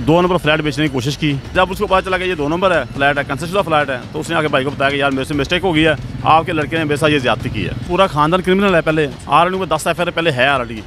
दो number flat बेचने की कोशिश की। जब उसको पता चला कि ये 2 नंबर है फ्लैट है, कंसेशनल फ्लैट है, तो उसने आगे भाई को बताया कि यार मेरे से मिस्टेक हो गई है, आपके लड़के ने मेरे साथ ये ज्यादती की है। पूरा खानदान क्रिमिनल है, पहले आरडी को 10 FIR पहले है आरडी।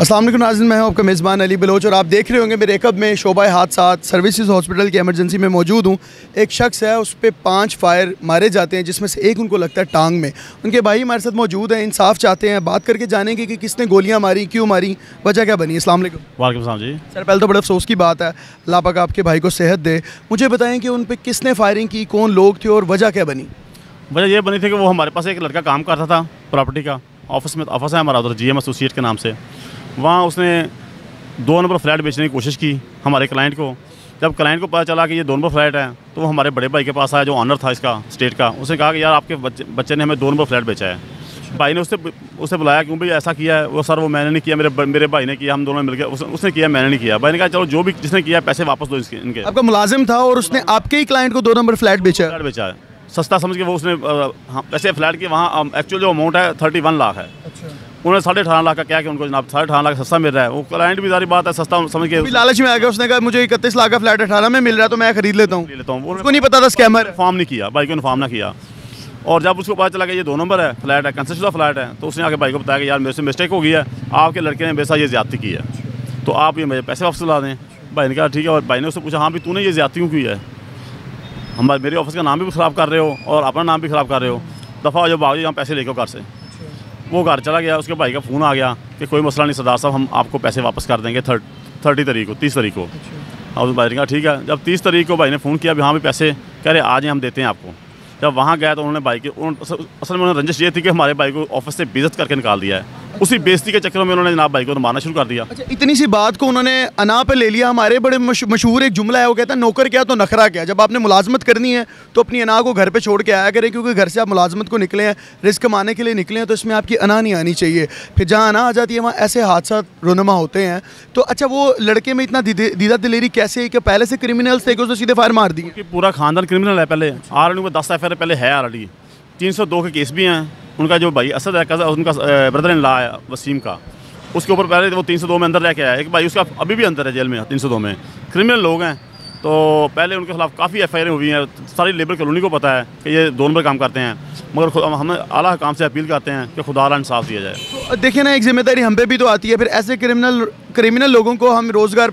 अस्सलाम वालेकुम नाज़रीन, मैं हूं आपका मेज़बान अली बलोच और आप देख रहे होंगे मेरे एकब में शोबाए हादसात सर्विसेज हॉस्पिटल की एमरजेंसी में मौजूद हूं। एक शख्स है, उस पर 5 फायर मारे जाते हैं, जिसमें से एक उनको लगता है टांग में। उनके भाई हमारे साथ मौजूद हैं, इंसाफ चाहते हैं, बात करके जानेंगे कि किसने गोलियां मारी, क्यों मारी, वजह क्या बनी। अस्सलाम वालेकुम। वालेकुम सलाम जी। सर पहले तो बड़े अफसोस की बात है, अल्लाह पाक आपके भाई को सेहत दे। मुझे बताएँ कि उन पर किसने फायरिंग की, कौन लोग थे और वजह क्या बनी। वजह यह बनी थी कि वो हमारे पास एक लड़का काम करता था प्रॉपर्टी का, ऑफिस में ऑफिस है हमारा उधर GM एसोसिएट के नाम से। वहाँ उसने 2 नंबर फ्लैट बेचने की कोशिश की हमारे क्लाइंट को। जब क्लाइंट को पता चला कि ये 2 नंबर फ्लैट है, तो वो हमारे बड़े भाई के पास आया जो ऑनर था इसका स्टेट का। उसने कहा कि यार आपके बच्चे ने हमें 2 नंबर फ्लैट बेचा है। भाई ने उससे बुलाया, क्यों भाई ऐसा किया है? वो सर वो मैंने नहीं किया, मेरे भाई ने किया, हम दोनों मिलकर उसने किया, मैंने नहीं किया। भाई ने कहा चलो जो भी जिसने किया पैसे वापस दो इनके। आपका मुलाजिम था और उसने आपके ही क्लाइंट को 2 नंबर फ्लैट बेचा है सस्ता समझ के। वो उसने वैसे फ्लैट के वहाँ एक्चुअल जो अमाउंट है 31 लाख है। अच्छा। उन्होंने 18.5 लाख का क्या कि उनको जनाब 18.5 लाख सस्ता मिल रहा है। वो क्लाइंट भी सारी बात है सस्ता समझ के लालच में आ गया। उसने कहा मुझे 31 लाख का फ्लैट 18 में मिल रहा है तो मैं खरीद लेता हूँ। उसको नहीं पता था स्कैमर। इन्फॉर्म नहीं किया, भाई को इन्फॉर्म ना किया। और जब उसको पता चला कि ये 2 नंबर है फ्लैट है, कंसेशनल फ्लैट है, तो उसने आगे भाई को बताया कि यार मेरे से मिस्टेक हो गई है, आपके लड़के ने मेरे साथ ये ज्यादती की है, तो आप ये मेरे पैसे वापस ला दें। भाई ने कहा ठीक है। और भाई ने उससे पूछा हाँ भी तूने ये ज्यादती क्यों की है, हमारे मेरे ऑफिस का नाम भी ख़राब कर रहे हो और अपना नाम भी ख़राब कर रहे हो, दफ़ा जो भाग यहाँ पैसे लेके घर से। वो घर चला गया। उसके भाई का फ़ोन आ गया कि कोई मसला नहीं सरदार साहब, हम आपको पैसे वापस कर देंगे 30 तारीख को। और भाई ने कहा ठीक है। जब 30 तारीख को भाई ने फ़ोन किया हाँ भी पैसे, कह रहे आज हम देते हैं आपको। जब वहाँ गया तो उन्होंने भाई के असल में उन्होंने रंजिश ये थी कि हमारे भाई को ऑफिस से बेइज्जत करके निकाल दिया है। उसी बेइज्जती के चक्कर में उन्होंने जनाब भाई को तो मारना शुरू कर दिया। अच्छा, इतनी सी बात को उन्होंने अना पे ले लिया। हमारे बड़े मशहूर एक जुमला है, वो कहता है नौकर क्या तो नखरा क्या। जब आपने मुलाजमत करनी है तो अपनी अना को घर पे छोड़ के आया करें, क्योंकि घर से आप मुलाजमत को निकले हैं, रिस्क कमाने के लिए निकले हैं, तो इसमें आपकी अना नहीं आनी चाहिए। फिर जहाँ अना आ जाती है वहाँ ऐसे हादसा रोनमा होते हैं। तो अच्छा, वो लड़के में इतना दीदा दिलेरी कैसे कि पहले से क्रिमिनल्स थे कि उसने सीधे फायर मार दी? पूरा खानदान क्रिमिनल है, पहले आरडी में 10 FIR पहले है। आरडी 302 के केस भी हैं। उनका जो भाई असद है, उनका ब्रदर इन लॉ आया वसीम का, उसके ऊपर पहले वो 302 में अंदर रह के आया। एक भाई उसका अभी भी अंदर है जेल में 302 में। क्रिमिनल लोग हैं, तो पहले उनके खिलाफ काफ़ी FIR हुई हैं। सारी लेबर कॉलोनी को पता है कि ये 2 नंबर काम करते हैं, मगर हम आला काम से अपील करते हैं कि खुदा इंसाफ दिया जाए। तो देखिए ना, एक जिम्मेदारी हम पे भी तो आती है। फिर ऐसे क्रिमिनल लोगों को हम रोज़गार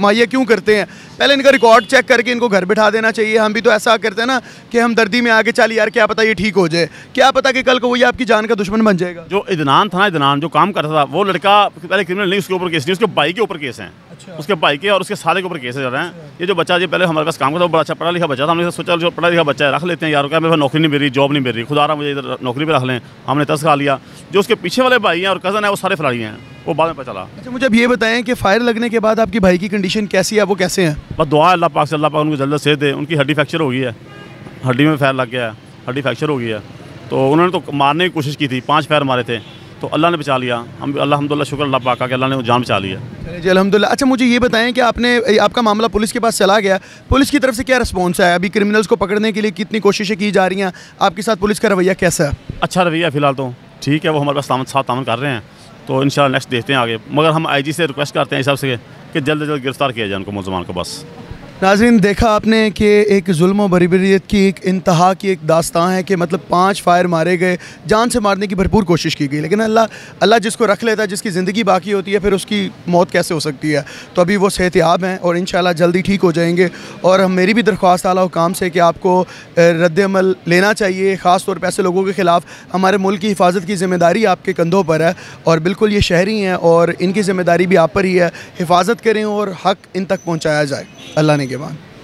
मुहैया क्यों करते हैं? पहले इनका रिकॉर्ड चेक करके इनको घर बैठा देना चाहिए। हम भी तो ऐसा करते हैं ना कि हम दर्दी में आके चल यार क्या पता ये ठीक हो जाए, क्या पता कि कल को वही आपकी जान का दुश्मन बन जाएगा। जो इदनान था ना, इदनान जो काम करता था, वो लड़का पहले क्रिमिनल नहीं, उसके ऊपर केस नहीं, उसके भाई के ऊपर केस हैं। अच्छा। उसके भाई के और उसके साले के ऊपर केस चल रहे हैं। ये जो बच्चा जी पहले हमारे पास काम करता था, बड़ा अच्छा पढ़ा लिखा बच्चा था। हमने सोचा जो पढ़ा लिखा बच्चा है रख लेते हैं यार, क्या मेरे नौकरी नहीं मिल रही, जॉब नहीं मिल रही, खुदा रहा मुझे इधर नौकरी पर रख लें। हमने तस खा लिया। जो उसके पीछे वाले भाई हैं और कज़न है वो सारे फरारी हैं, वो बाद में पता चला। अच्छा, मुझे अब ये बताएं कि फायर लगने के बाद आपकी भाई की कंडीशन कैसी है, वो कैसे हैं? बस दुआ अल्लाह पाक से, अल्लाह पाक उनको जल्द सेहत दे। उनकी हड्डी फ्रैक्चर हो गई है, हड्डी में फायर लग गया है, हड्डी फ्रैक्चर हो गई है। तो उन्होंने तो मारने की कोशिश की थी, 5 फायर मारे थे, तो अल्लाह ने बचा लिया। हम अल्हम्दुलिल्लाह शुक्र अल्लाह पाक का कि अल्लाह ने जान बचा लिया है जी, अल्हम्दुलिल्लाह। अच्छा, मुझे ये बताएं कि आपका मामला पुलिस के पास चला गया, पुलिस की तरफ से क्या रिस्पॉन्स है? अभी क्रिमिनल्स को पकड़ने के लिए कितनी कोशिशें की जा रही हैं? आपके साथ पुलिस का रवैया कैसा है? अच्छा रवैया फ़िलहाल तो ठीक है, वो हमारे पास सामन कर रहे हैं, तो इंशाल्लाह नेक्स्ट देखते हैं आगे। मगर हम IG से रिक्वेस्ट करते हैं इस हिसाब से कि जल्द से जल्द गिरफ्तार किया जाए उनको, मुलजमान को। बस नाज़रीन, देखा आपने कि एक जुल्म और बरबरीयत की एक इंतहा की एक दास्तां है कि मतलब 5 फायर मारे गए, जान से मारने की भरपूर कोशिश की गई, लेकिन अल्लाह जिसको रख लेता है, जिसकी ज़िंदगी बाकी होती है, फिर उसकी मौत कैसे हो सकती है। तो अभी वो सेहतयाब हैं और इंशाल्लाह जल्दी ठीक हो जाएंगे। और हम मेरी भी दरख्वास्त आला हुकाम से कि आपको रद्दमल लेना चाहिए, ख़ास तौर पर ऐसे लोगों के ख़िलाफ़। हमारे मुल्क की हिफाजत की ज़िम्मेदारी आपके कंधों पर है और बिल्कुल ये शहरी हैं और इनकी ज़िम्मेदारी भी आप पर ही है। हिफाजत करें और हक़ इन तक पहुँचाया जाए अल्लाह ने के बाद।